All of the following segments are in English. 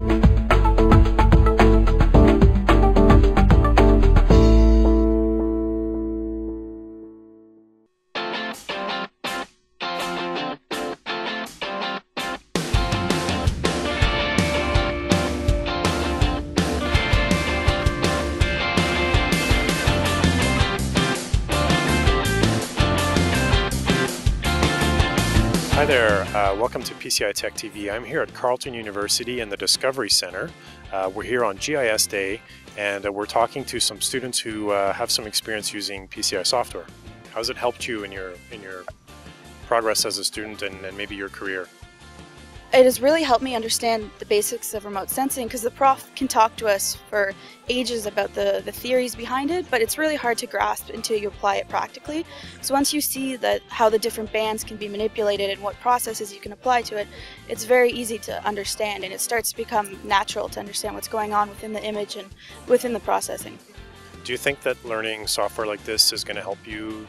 Hi there, welcome to PCI Tech TV. I'm here at Carleton University in the Discovery Center. We're here on GIS Day and we're talking to some students who have some experience using PCI software. How's it helped you in your progress as a student and maybe your career? It has really helped me understand the basics of remote sensing because the prof can talk to us for ages about the theories behind it, but it's really hard to grasp until you apply it practically. So once you see how the different bands can be manipulated and what processes you can apply to it, it's very easy to understand and it starts to become natural to understand what's going on within the image and within the processing. Do you think that learning software like this is going to help you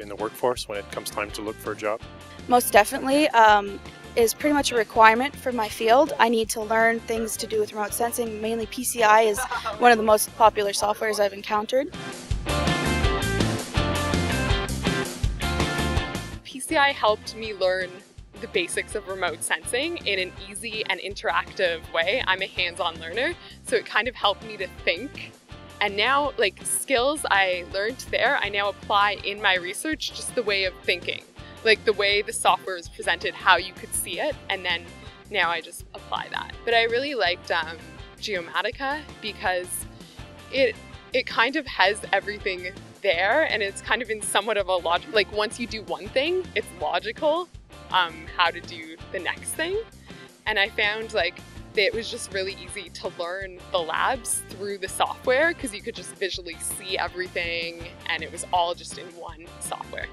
in the workforce when it comes time to look for a job? Most definitely. Is pretty much a requirement for my field. I need to learn things to do with remote sensing. Mainly PCI is one of the most popular softwares I've encountered. PCI helped me learn the basics of remote sensing in an easy and interactive way. I'm a hands-on learner, so it kind of helped me to think. And now, like, skills I learned there, I now apply in my research, just the way of thinking. Like the way the software was presented, how you could see it, and then now I just apply that. But I really liked Geomatica because it kind of has everything there, and it's kind of in somewhat of a logic. Like once you do one thing, it's logical how to do the next thing. And I found like that it was just really easy to learn the labs through the software because you could just visually see everything, and it was all just in one software.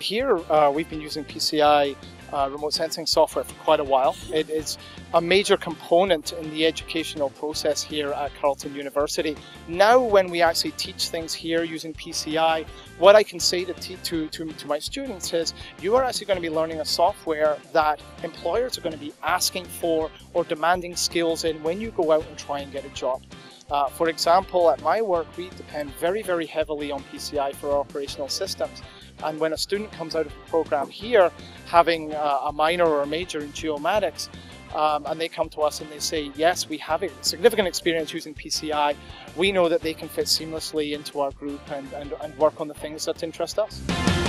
Here, we've been using PCI remote sensing software for quite a while. It is a major component in the educational process here at Carleton University. Now when we actually teach things here using PCI, what I can say to my students is, you are actually going to be learning a software that employers are going to be asking for or demanding skills in when you go out and try and get a job. For example, at my work, we depend very, very heavily on PCI for our operational systems. And when a student comes out of the program here, having a minor or a major in geomatics, and they come to us and they say, yes, we have a significant experience using PCI, we know that they can fit seamlessly into our group and work on the things that interest us.